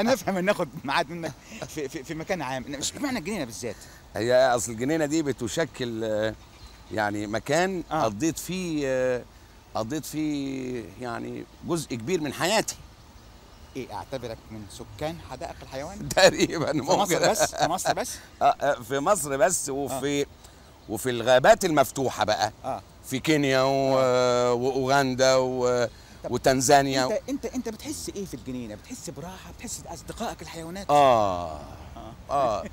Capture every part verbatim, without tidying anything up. انا افهم ان اخد ميعاد منك في, في, في مكان عام، مش معنى الجنينه بالذات. هي اصل الجنينه دي بتشكل يعني مكان آه. قضيت فيه قضيت فيه يعني جزء كبير من حياتي. ايه اعتبرك من سكان حدائق الحيوان؟ تقريبا ممكن. في مصر بس؟ في مصر بس؟ آه في مصر بس وفي آه. وفي الغابات المفتوحه بقى آه. في كينيا و... آه. واوغندا و... وتنزانيا. انت انت انت بتحس ايه في الجنينه؟ بتحس براحه؟ بتحس باصدقائك الحيوانات؟ اه اه اه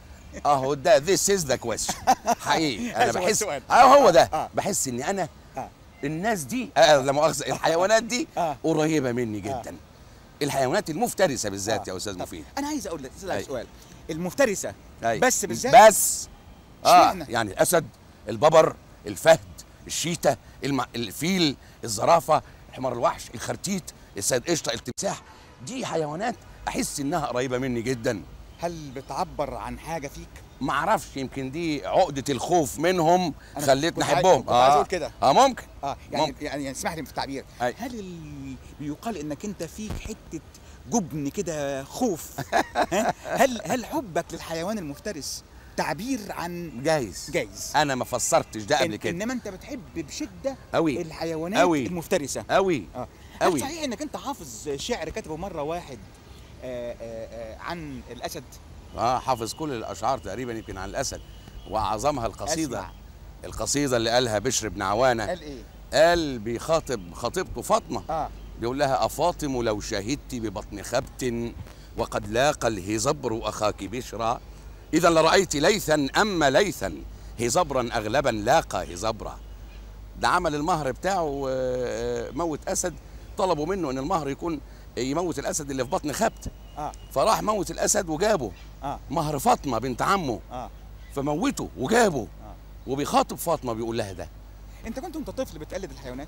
اهو ده ذيس از ذا كويشن حقيقي. انا بحس اه هو ده آه. بحس ان انا آه. الناس دي آه لا مؤاخذه الحيوانات دي آه. قريبه مني جدا. آه. الحيوانات المفترسه بالذات آه. يا استاذ مفيد. انا عايز اقول لك سؤال، المفترسه أي. بس بالذات بس اه يعني الاسد، الببر، الفهد، الشيتا، الم... الفيل، الزرافه، حمار الوحش، الخرتيت، السيد قشطه، التمساح، دي حيوانات احس انها قريبه مني جدا. هل بتعبر عن حاجه فيك؟ معرفش، يمكن دي عقده الخوف منهم خلتني احبهم. اه عايز اقول كده اه ممكن اه يعني ممكن. يعني اسمح لي في التعبير. أي. هل ال... بيقال انك انت فيك حته جبن كده خوف؟ هل هل حبك للحيوان المفترس تعبير عن جايز جايز انا ما فسرتش ده قبل إن كده، انما انت بتحب بشده أوي. الحيوانات أوي. المفترسه قوي اه قوي. صحيح انك انت حافظ شعر كتبه مره واحد آآ آآ عن الاسد؟ اه حافظ كل الاشعار تقريبا يمكن عن الاسد، واعظمها القصيده أسمع. القصيده اللي قالها بشر بن عوانه. قال ايه؟ قال بيخاطب خطيبته فاطمه آه. بيقول لها: افاطم لو شهدت ببطن خبت وقد لاقى الهزبر اخاك بشرى، إذا لرأيت ليثا أما ليثا هزبرا أغلبا لاقى هزبرا. ده عمل المهر بتاعه موت أسد، طلبوا منه إن المهر يكون يموت الأسد اللي في بطن خبت آه. فراح موت الأسد وجابه آه. مهر فاطمة بنت عمه آه. فموته وجابه آه. وبيخاطب فاطمة بيقول لها ده. أنت كنت وأنت طفل بتقلد الحيوانات؟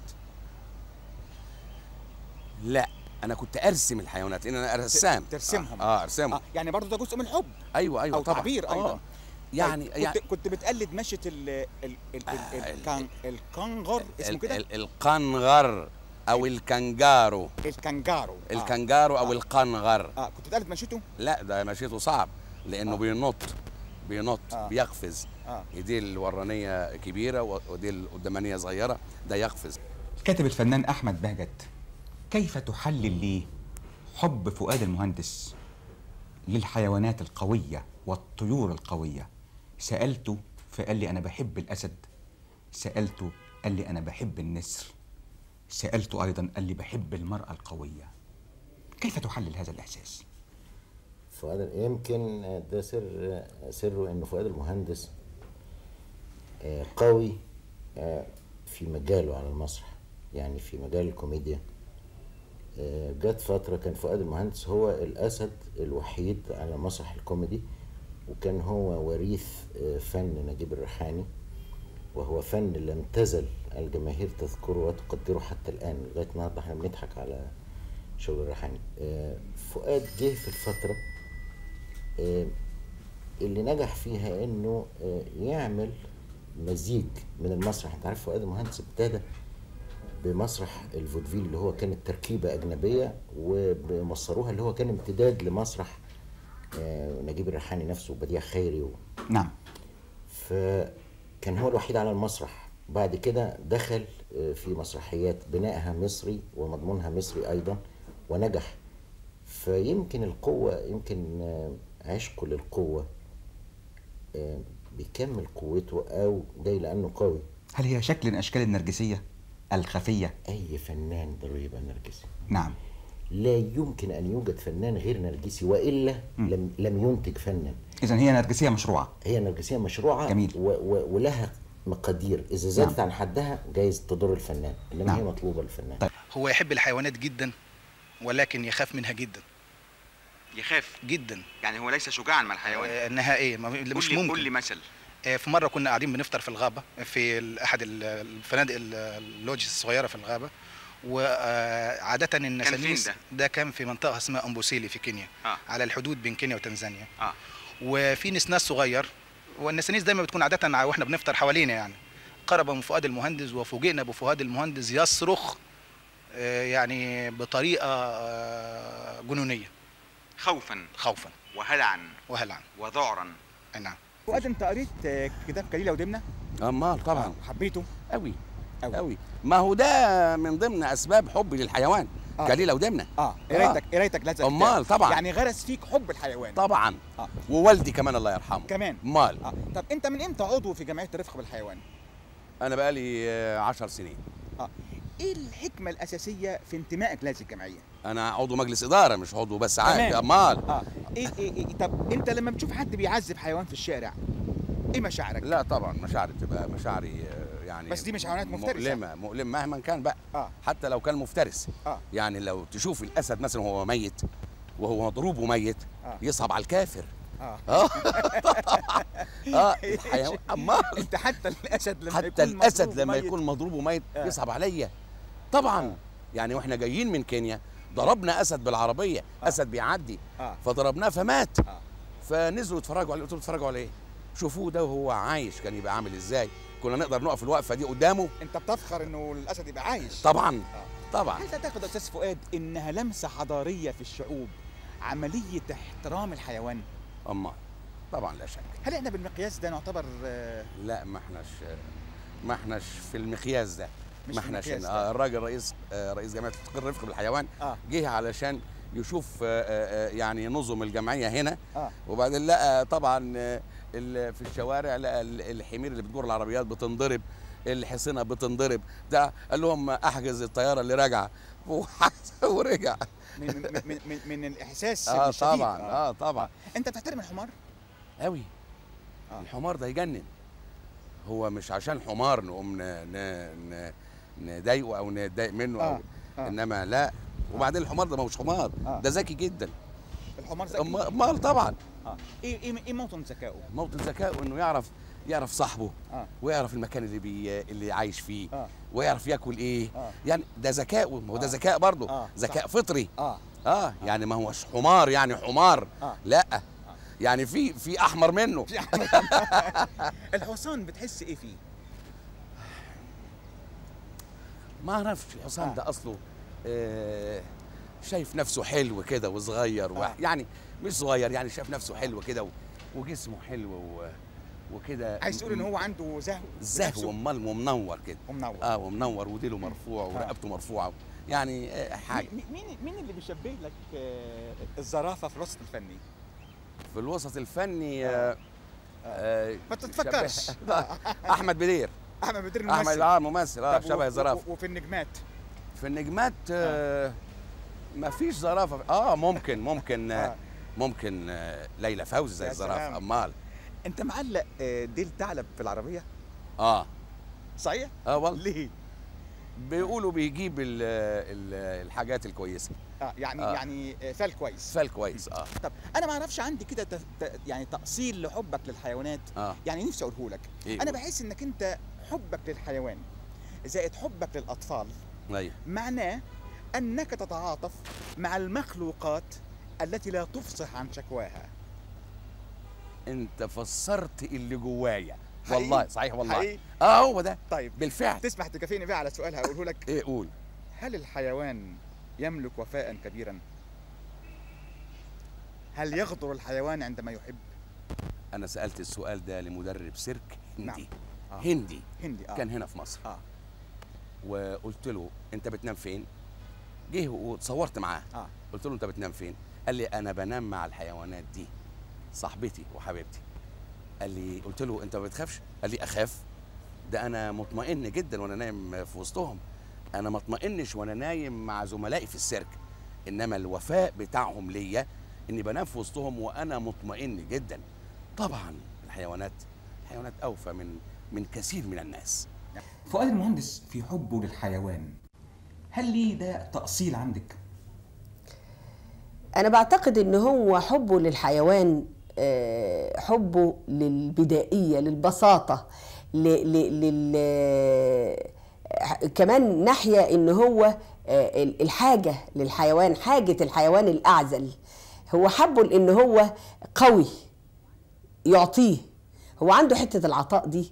لا أنا كنت أرسم الحيوانات لأن أنا رسام. ترسمهم؟ آه أرسمهم آه. يعني برضه ده جزء من الحب. أيوه أيوه أو طبعًا. تعبير أيضًا. آه. يعني كنت يعني كنت بتقلد مشية ال ال الكنغر اسمه كده؟ القنغر أو الكنجارو. الكنجارو آه. الكنجارو أو آه. القنغر. آه كنت بتقلد مشيته؟ لا ده مشيته صعب لأنه آه. بينط بينط آه. بيقفز. آه. إيديه الورانية كبيرة وإيديه القدامانية صغيرة، ده يقفز. كاتب الفنان أحمد بهجت: كيف تحلل لي حب فؤاد المهندس للحيوانات القوية والطيور القوية؟ سألته فقال لي أنا بحب الأسد، سألته قال لي أنا بحب النسر، سألته أيضا قال لي بحب المرأة القوية. كيف تحلل هذا الإحساس؟ فؤاد يمكن ده سر سره إنه فؤاد المهندس قوي في مجاله على المسرح، يعني في مجال الكوميديا. جت فترة كان فؤاد المهندس هو الأسد الوحيد على مسرح الكوميدي، وكان هو وريث فن نجيب الريحاني، وهو فن لم تزل الجماهير تذكره وتقدره حتى الآن. لغاية النهارده احنا بنضحك على شغل الريحاني. فؤاد جه في الفترة اللي نجح فيها إنه يعمل مزيج من المسرح. أنت عارف فؤاد المهندس ابتدى بمسرح الفودفيل اللي هو كانت تركيبه اجنبيه ومصروها، اللي هو كان امتداد لمسرح نجيب الريحاني نفسه وبديع خيري و... نعم. فكان هو الوحيد على المسرح. بعد كده دخل في مسرحيات بنائها مصري ومضمونها مصري ايضا ونجح. فيمكن القوه، يمكن عشقه للقوه بيكمل قوته او جاي لانه قوي. هل هي شكل من اشكال النرجسيه الخفية؟ أي فنان ضروري يبقى نرجسي. نعم. لا يمكن أن يوجد فنان غير نرجسي، وإلا م. لم لم ينتج فنًا. إذا هي نرجسية مشروعة. هي نرجسية مشروعة. جميل. و و ولها مقادير، إذا زادت نعم. عن حدها جايز تضر الفنان، إنما نعم. هي مطلوبة للفنان. طيب. هو يحب الحيوانات جدًا ولكن يخاف منها جدًا. يخاف؟ جدًا. يعني هو ليس شجاعًا مع الحيوانات. آه نهائيًا، مش ممكن. قول لي مثل. في مرة كنا قاعدين بنفطر في الغابة في أحد الفنادق اللوجز الصغيرة في الغابة، وعادة النسانيس كان ده؟ ده كان في منطقة اسمها أمبوسيلي في كينيا آه. على الحدود بين كينيا وتنزانيا آه. وفي نسناس صغير، والنسانيس دايما بتكون عادة وإحنا بنفطر حوالينا. يعني قرب من فؤاد المهندس وفوجئنا بفؤاد المهندس يصرخ يعني بطريقة جنونية، خوفا خوفا وهلعا وهلعا وذعرا. نعم. فؤاد، انت قريت كتاب كليله ودمنه؟ امال طبعا. حبيته قوي قوي. ما هو ده من ضمن اسباب حبي للحيوان. آه. كليله ودمنه. اه قرايتك آه. قرايتك لازم. امال طبعا، يعني غرس فيك حب الحيوان. طبعا. آه. ووالدي كمان الله يرحمه كمان. امال. آه. طب انت من امتى عضو في جمعيه الرفق بالحيوان؟ انا بقالي عشر سنين. اه ايه الحكمه الاساسيه في انتمائك لهذه الجمعيه؟ انا عضو مجلس اداره مش عضو بس عادي. امال. اه ايه ايه طب انت لما بتشوف حد بيعذب حيوان في الشارع ايه مشاعرك؟ لا طبعا مشاعري بتبقى مشاعري يعني، بس دي مش حيوانات مفترسه، مؤلمه مؤلمه مهما كان بقى. آه. حتى لو كان مفترس. آه. يعني لو تشوف الاسد مثلا وهو ميت وهو مضروب وميت. آه. يصعب على الكافر. اه اه اه الحيوان. امال انت حتى الاسد لما حتى يكون الاسد لما يكون مضروب وميت. آه. يصعب عليا طبعا. آه. يعني واحنا جايين من كينيا ضربنا اسد بالعربيه. آه. اسد بيعدي. آه. فضربناه فمات. آه. فنزلوا اتفرجوا عليه، قلت لهم اتفرجوا على ايه؟ شوفوه ده وهو عايش كان يبقى عامل ازاي؟ كنا نقدر نقف الوقفه دي قدامه؟ انت بتفخر انه الاسد يبقى عايش طبعا. آه. طبعا. هل تعتقد يا استاذ فؤاد انها لمسه حضاريه في الشعوب عمليه احترام الحيوان؟ امال طبعا لا شك. هل احنا بالمقياس ده نعتبر؟ آه لا ما احناش ما احناش في المقياس ده، ما احناش. آه الراجل رئيس آه رئيس جمعيه الرفق بالحيوان. آه. جه علشان يشوف آه آه يعني نظم الجمعيه هنا. آه. وبعدين لقى طبعا آه في الشوارع، لقى الحمير اللي بتجور العربيات بتنضرب، الحصينه بتنضرب، ده قال لهم احجز الطياره اللي راجعه ورجع. من من من, من الاحساس آه الشديد. طبعا. اه, آه طبعا. آه. انت بتحترم الحمار؟ قوي. آه. الحمار ده يجنن. هو مش عشان حمار نقوم نضايقه او نتضايق منه. آه. او آه. انما لا. وبعدين الحمار ده ما هوش حمار. آه. ده ذكي جدا. الحمار ذكي. امال طبعا. آه. ايه ايه موطن ذكائه؟ موطن ذكائه انه يعرف يعرف صاحبه. آه. ويعرف المكان اللي بي اللي عايش فيه. آه. ويعرف ياكل ايه. آه. يعني ده ذكاء، ما هو ده ذكاء برضه. آه. ذكاء فطري. اه اه يعني ما هوش حمار يعني حمار. آه. لا. آه. يعني في في احمر منه. في احمر. الحصان بتحس ايه فيه؟ ما اعرفش. الحصان آه. ده اصله آه شايف نفسه حلو كده وصغير. آه. يعني مش صغير، يعني شايف نفسه حلو كده وجسمه حلو و وكده. عايز تقول ان هو عنده زهو زهو امال ومنور كده. ومنور. اه ومنور وديله مرفوع ورقبته مرفوعه يعني حاجه. مين مين اللي بيشبه لك الزرافه في الوسط الفني؟ في الوسط الفني آه. آه. آه. ما تتفكرش. احمد بدير. احمد بدير الممثل. احمد اه ممثل اه شبه الزرافه. وفي النجمات؟ في النجمات آه. آه. ما فيش زرافه. اه ممكن ممكن آه. ممكن آه. ليلى فوزي زي الزرافه. امال انت معلق ديل ثعلب في العربيه؟ اه صحيح؟ اه والله. ليه؟ بيقولوا بيجيب ال ال الحاجات الكويسه. اه يعني آه. يعني فال كويس. فال كويس. اه طب انا ما اعرفش، عندي كده تف... يعني تأصيل لحبك للحيوانات. آه. يعني نفسي اقوله لك. إيه؟ انا بحس انك انت حبك للحيوان زائد حبك للاطفال. ايوه. معناه انك تتعاطف مع المخلوقات التي لا تفصح عن شكواها. انت فسرت اللي جوايا والله. صحيح والله. حقيقي. اه هو ده. طيب بالفعل تسمح تكافئني بقى على سؤال هقوله لك. ايه قول. هل الحيوان يملك وفاء كبيرا؟ هل يغدر الحيوان عندما يحب؟ انا سالت السؤال ده لمدرب سيرك هندي. نعم. آه. هندي هندي آه. كان هنا في مصر. اه وقلت له انت بتنام فين؟ جه وتصورت معاه. آه. قلت له انت بتنام فين؟ قال لي انا بنام مع الحيوانات دي، صاحبتي وحبيبتي. قال لي، قلت له انت ما بتخافش؟ قال لي اخاف، ده انا مطمئن جدا وانا نايم في وسطهم، انا ما اطمئنش وانا نايم مع زملائي في السيرك، انما الوفاء بتاعهم ليا اني بنام في وسطهم وانا مطمئن جدا. طبعا الحيوانات الحيوانات اوفى من من كثير من الناس. فؤاد المهندس في حبه للحيوان، هل ليه ده تأصيل عندك؟ انا بعتقد ان هو حبه للحيوان حبه للبدائية، للبساطة، لل كمان ناحية إن هو الحاجة للحيوان، حاجة الحيوان الأعزل. هو حبه لأن هو قوي يعطيه، هو عنده حتة العطاء دي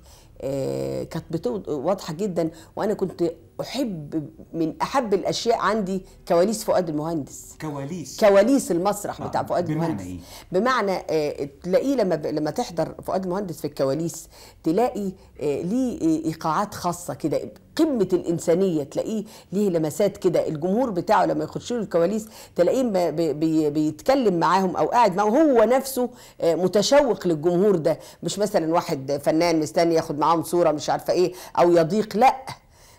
كانت واضحه جدا، وانا كنت احب من احب الاشياء عندي كواليس فؤاد المهندس. كواليس كواليس المسرح بتاع فؤاد المهندس. بمعنى ايه؟ بمعنى آه تلاقيه لما ب... لما تحضر فؤاد المهندس في الكواليس تلاقي آه ليه ايقاعات خاصه كده، قمه الانسانيه، تلاقيه ليه لمسات كده. الجمهور بتاعه لما يخشوا الكواليس تلاقيه ب... بي... بيتكلم معاهم او قاعد معاهم، هو نفسه آه متشوق للجمهور ده، مش مثلا واحد فنان مستني ياخد معاهم صوره مش عارفه ايه او يضيق، لا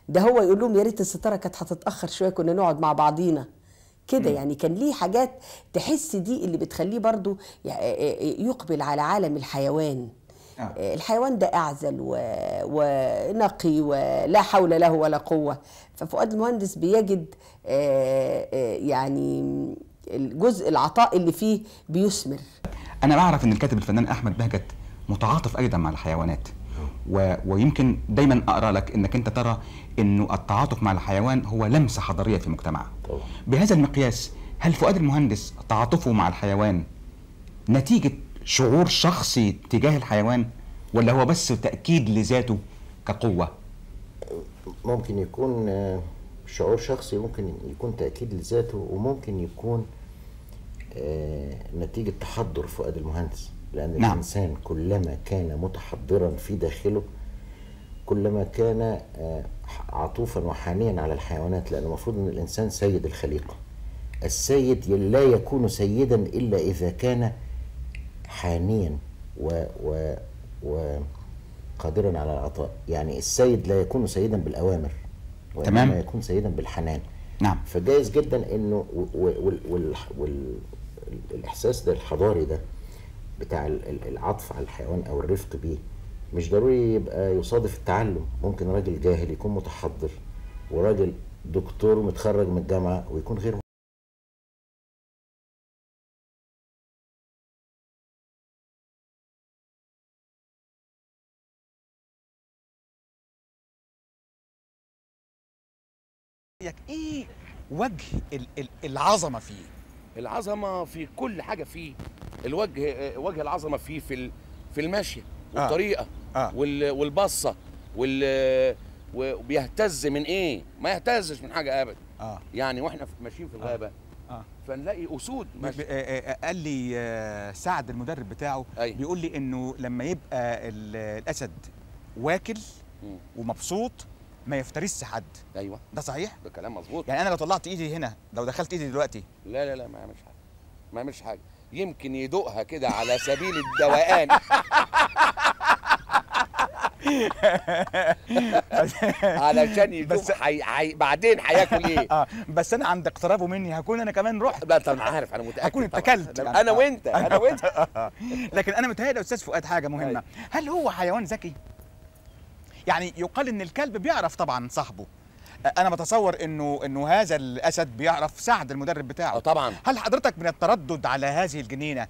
ده هو يقول لهم يا ريت الستاره كانت هتتاخر شويه كنا نقعد مع بعضينا كده. يعني كان ليه حاجات تحس دي اللي بتخليه برضو يقبل على عالم الحيوان. آه. الحيوان ده اعزل و... ونقي ولا حول له ولا قوه. ففؤاد المهندس بيجد يعني الجزء العطاء اللي فيه بيثمر. انا بعرف ان الكاتب الفنان احمد بهجت متعاطف ايضا مع الحيوانات، و... ويمكن دايما اقرا لك انك انت ترى انه التعاطف مع الحيوان هو لمسه حضاريه في مجتمعنا. بهذا المقياس هل فؤاد المهندس تعاطفه مع الحيوان نتيجه شعور شخصي تجاه الحيوان، ولا هو بس تاكيد لذاته كقوه؟ ممكن يكون شعور شخصي، ممكن يكون تاكيد لذاته، وممكن يكون نتيجه تحضر فؤاد المهندس، لأن نعم. الإنسان كلما كان متحضرا في داخله كلما كان عطوفا وحنيا على الحيوانات، لأن المفروض أن الإنسان سيد الخليقة. السيد لا يكون سيدا إلا إذا كان حانيا وقادرا على العطاء. يعني السيد لا يكون سيدا بالأوامر، وإنما يكون سيدا بالحنان. نعم. فجائز جدا أنه والإحساس ده الحضاري ده بتاع العطف على الحيوان او الرفق بيه مش ضروري يبقى يصادف التعلم. ممكن راجل جاهل يكون متحضر، وراجل دكتور متخرج من الجامعه ويكون غير ايه وجه العظمه فيه؟ العظمه في كل حاجه فيه. الوجه وجه العظمه فيه في في المشيه والطريقه آه. آه. والبصه وال وبيهتز من ايه؟ ما يهتزش من حاجه ابدا. آه. يعني واحنا ماشيين في الغابه آه. آه. فنلاقي اسود ماشي. قال لي سعد المدرب بتاعه أي. بيقول لي انه لما يبقى الاسد واكل م. ومبسوط ما يفترسش حد. ايوه ده صحيح؟ ده كلام مظبوط. يعني انا لو طلعت ايدي هنا، لو دخلت ايدي دلوقتي لا لا لا ما يعملش حاجه، ما يعملش حاجه، يمكن يدوقها كده على سبيل الدوقان. علشان يدوق حي... حي... بعدين هياكل ايه؟ اه بس انا عند اقترابه مني هكون انا كمان رحت. لا طبعا انا عارف، انا متاكد هكون اتكلت يعني. انا وانت انا وانت لكن انا متهيألي يا استاذ فؤاد حاجه مهمه، هل هو حيوان ذكي؟ يعني يقال ان الكلب بيعرف طبعا صاحبه. أنا بتصور إنه إنه هذا الأسد بيعرف سعد المدرب بتاعه. طبعًا. هل حضرتك من التردد على هذه الجنينة؟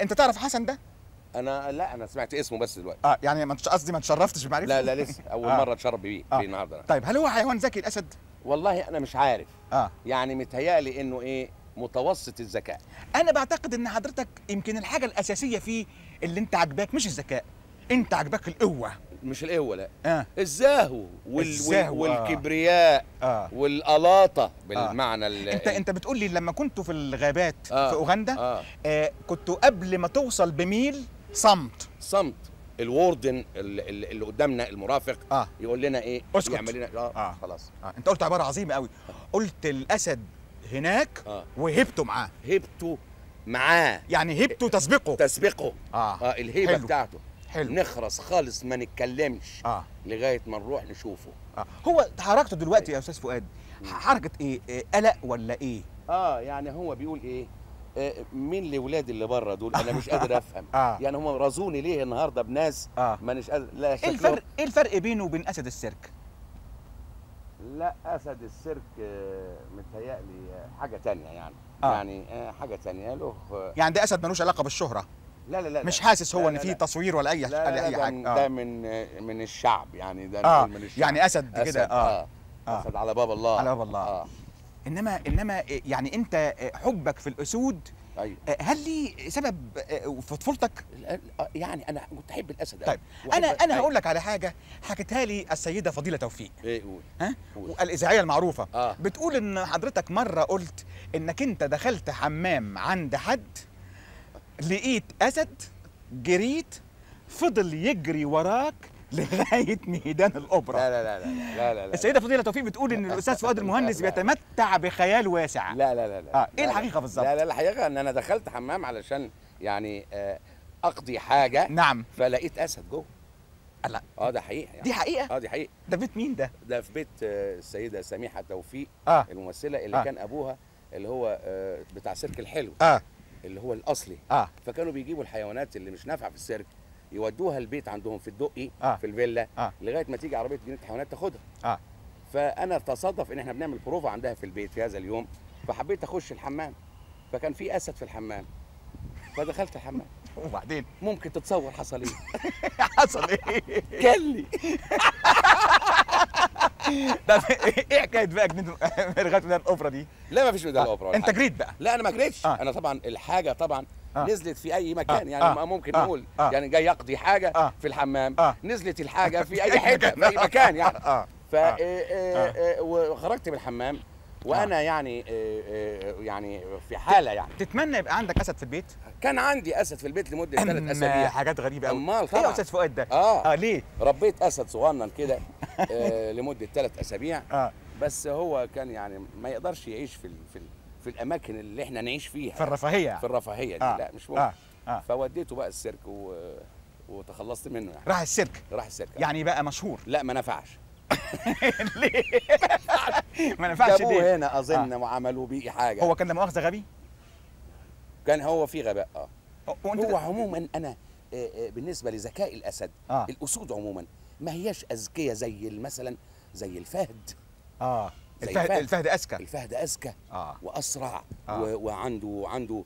أنت تعرف حسن ده؟ أنا لا أنا سمعت اسمه بس دلوقتي. أه يعني ما قصدي ما تشرفتش بمعرفته. لا لا لسه أول آه. مرة أتشرف بيه آه. بيه النهارده. طيب هل هو حيوان ذكي الأسد؟ والله أنا مش عارف. أه يعني متهيألي إنه إيه متوسط الذكاء. أنا بعتقد إن حضرتك يمكن الحاجة الأساسية فيه اللي أنت عجباك مش الذكاء، أنت عجباك القوة. مش القوه لا آه. الزهو وال الزهو والكبرياء آه. والقلاطه بالمعنى آه. انت انت بتقول لي لما كنتوا في الغابات آه. في اوغندا آه. آه كنتوا قبل ما توصل بميل صمت صمت الوردن اللي قدامنا المرافق آه. يقول لنا ايه اسكت يعمل لنا آه. آه. خلاص آه. انت قلت عباره عظيمه قوي آه. قلت الاسد هناك آه. وهبته معاه هبته معاه يعني هبته تسبقه تسبقه اه, آه. الهيبه حلو. بتاعته حلو. نخرس خالص ما نتكلمش آه. لغايه ما نروح نشوفه آه. هو حركته دلوقتي يا استاذ فؤاد حركه ايه؟ قلق إيه؟ ولا ايه؟ اه يعني هو بيقول ايه؟ آه مين اللي ولادي اللي بره دول؟ انا مش قادر افهم آه. يعني هم رازوني ليه النهارده بناس آه. مانيش قادر لا ايه الفرق ايه الفرق بينه وبين اسد السيرك؟ لا اسد السيرك آه متهيألي حاجه ثانيه يعني آه. يعني آه حاجه ثانيه له آه. يعني ده اسد ملوش علاقه بالشهره لا لا لا مش حاسس هو ان في تصوير ولا اي لا لا لا اي حاجه ده آه. من من الشعب يعني ده آه. من الشعب يعني اسد كده آه. آه. آه. اسد على باب الله على باب الله آه. انما انما يعني انت حبك في الاسود ايوه. هل ليه سبب في طفولتك؟ يعني انا كنت احب الاسد. طيب انا انا هقول لك على حاجه حكيتها لي السيده فضيله توفيق. ايه قول؟ ها؟ الاذاعيه المعروفه. آه. بتقول ان حضرتك مره قلت انك انت دخلت حمام عند حد لقيت اسد، جريت فضل يجري وراك لغايه ميدان الاوبرا. لا لا لا لا لا لا. السيده فضيله توفيق بتقول ان الاستاذ فؤاد المهندس بيتمتع بخيال واسع. لا لا لا لا. اه ايه الحقيقه بالظبط؟ لا لا الحقيقه ان انا دخلت حمام علشان يعني اقضي حاجه. نعم. فلقيت اسد جوه. لا. اه ده حقيقه يعني. دي حقيقه؟ اه دي حقيقه. ده بيت مين ده؟ ده في بيت السيده سميحه توفيق. آه. الممثله اللي آه. كان ابوها اللي هو بتاع سيرك الحلو. اه. اللي هو الاصلي. اه. فكانوا بيجيبوا الحيوانات اللي مش نافعه في السيرك يودوها البيت عندهم في الدقي. آه. في الفيلا. آه. لغايه ما تيجي عربيه جنينه حيوانات تاخدها. آه. فانا تصادف ان احنا بنعمل بروفه عندها في البيت في هذا اليوم، فحبيت اخش الحمام، فكان في اسد في الحمام، فدخلت الحمام. وبعدين ممكن تتصور حصل ايه؟ حصل ايه؟ كلي. طب ايه حكايه بقى جنينه لغايه ميدان الاوبرا دي؟ لا ما فيش ميدان الاوبرا. انت جريت بقى؟ لا انا ما جريتش. آه. انا طبعا الحاجه طبعا آه. نزلت في اي مكان. آه. يعني آه. ممكن نقول آه. يعني جاي اقضي حاجه آه. في الحمام. آه. نزلت الحاجه في اي حته في اي مكان يعني. آه. ف آه. آه. وخرجت من الحمام وانا آه. يعني آه يعني في حاله يعني. تتمنى يبقى عندك اسد في البيت؟ كان عندي اسد في البيت لمده ثلاث اسابيع. حاجات غريبه قوي. امال طبعا. ايه يا استاذ فؤاد ده؟ اه. ليه؟ ربيت اسد صغنن كده آه لمده ثلاث اسابيع. آه. بس هو كان يعني ما يقدرش يعيش في في في الاماكن اللي احنا نعيش فيها في الرفاهيه يعني. في الرفاهيه دي. آه. لا مش ممكن. آه. آه. فوديته بقى السيرك و... وتخلصت منه يعني. راح السيرك؟ راح السيرك يعني. بقى مشهور؟ لا ما نفعش. ليه؟ ما نفعش ليه؟ جابوه هنا اظن. آه. وعملوا بيه حاجه. هو كان لا مؤاخذه غبي؟ كان هو في غباء. اه. هو عموما انا بالنسبه لذكاء الاسد آه. الاسود عموما ما هياش اذكيه زي مثلا زي الفهد. اه الفهد, الفهد اذكى. الفهد اذكى. آه. واسرع. آه. وعنده عنده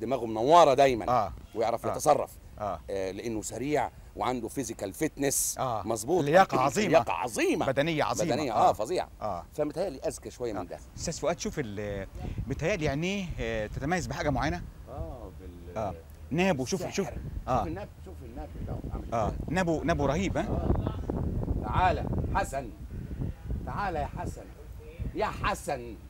دماغه منوره دايما. آه. ويعرف آه. يتصرف. آه. آه لانه سريع وعنده فيزيكال فيتنس. آه. مظبوط. لياقه عظيمه. لياقه عظيمه. بدنيه عظيمه. بدنيه اه, آه فظيعه. اه فمتهيألي اذكى شويه آه. من ده. استاذ فؤاد شوف متهيألي عينيه تتميز بحاجه معينه. اه بال آه. نابو. شوف شوف شوف آه. الناب. شوف الناب بتاعه عامل اه نابو نابو رهيب. ها آه. تعالى حسن. تعالى يا حسن. يا حسن